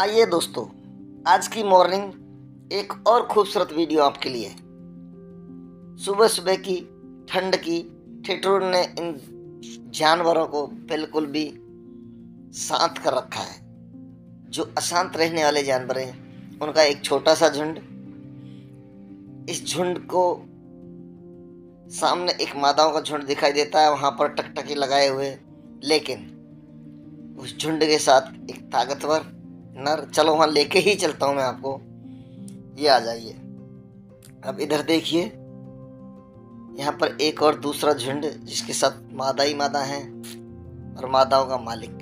आइए दोस्तों, आज की मॉर्निंग एक और खूबसूरत वीडियो आपके लिए। सुबह सुबह की ठंड की ठिठुर ने इन जानवरों को बिल्कुल भी शांत कर रखा है। जो अशांत रहने वाले जानवर हैं उनका एक छोटा सा झुंड। इस झुंड को सामने एक मादाओं का झुंड दिखाई देता है, वहाँ पर टकटकी लगाए हुए, लेकिन उस झुंड के साथ एक ताकतवर नर। चलो वहाँ लेके ही चलता हूँ मैं आपको, ये आ जाइए। अब इधर देखिए, यहाँ पर एक और दूसरा झुंड जिसके साथ मादा ही मादा है और मादाओं का मालिक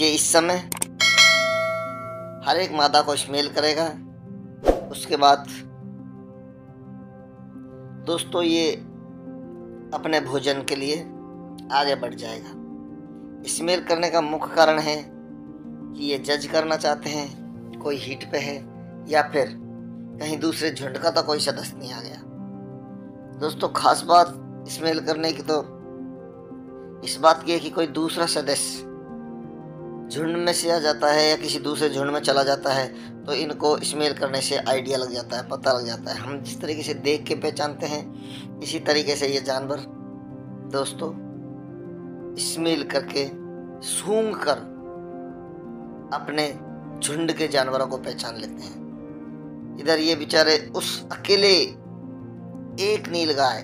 ये इस समय हर एक मादा को स्मेल करेगा। उसके बाद दोस्तों ये अपने भोजन के लिए आगे बढ़ जाएगा। स्मेल करने का मुख्य कारण है कि ये जज करना चाहते हैं कोई हीट पे है या फिर कहीं दूसरे झुंड का तो कोई सदस्य नहीं आ गया। दोस्तों खास बात स्मेल करने की तो इस बात की है कि कोई दूसरा सदस्य झुंड में से आ जाता है या किसी दूसरे झुंड में चला जाता है तो इनको स्मेल करने से आइडिया लग जाता है, पता लग जाता है। हम जिस तरीके से देख के पहचानते हैं इसी तरीके से ये जानवर दोस्तों स्मेल करके, सूंघ कर अपने झुंड के जानवरों को पहचान लेते हैं। इधर ये बेचारे उस अकेले एक नीलगाय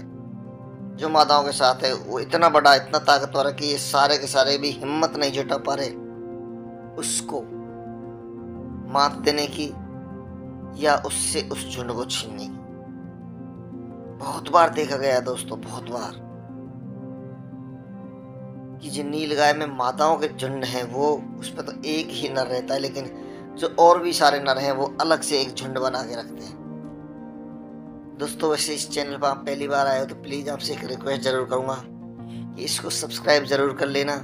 जो मादाओं के साथ है वो इतना बड़ा, इतना ताकतवर है कि ये सारे के सारे भी हिम्मत नहीं जुटा पा रहे उसको मात देने की या उससे उस झुंड को छीनने की। बहुत बार देखा गया है दोस्तों, बहुत बार, कि जो नीलगाय में मादाओं के झुंड हैं वो उस पर तो एक ही नर रहता है, लेकिन जो और भी सारे नर हैं वो अलग से एक झुंड बना के रखते हैं। दोस्तों वैसे इस चैनल पर आप पहली बार आए हो तो प्लीज़ आपसे एक रिक्वेस्ट ज़रूर करूँगा कि इसको सब्सक्राइब ज़रूर कर लेना,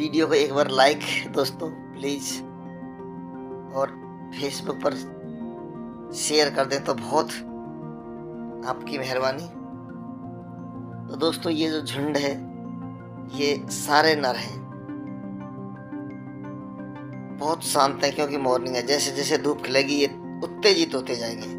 वीडियो को एक बार लाइक दोस्तों प्लीज़, और फेसबुक पर शेयर कर दें तो बहुत आपकी मेहरबानी। तो दोस्तों ये जो झुंड है ये सारे नर हैं, बहुत शांत है क्योंकि मॉर्निंग है। जैसे जैसे धूप खिलेगी ये उत्तेजित होते जाएंगे।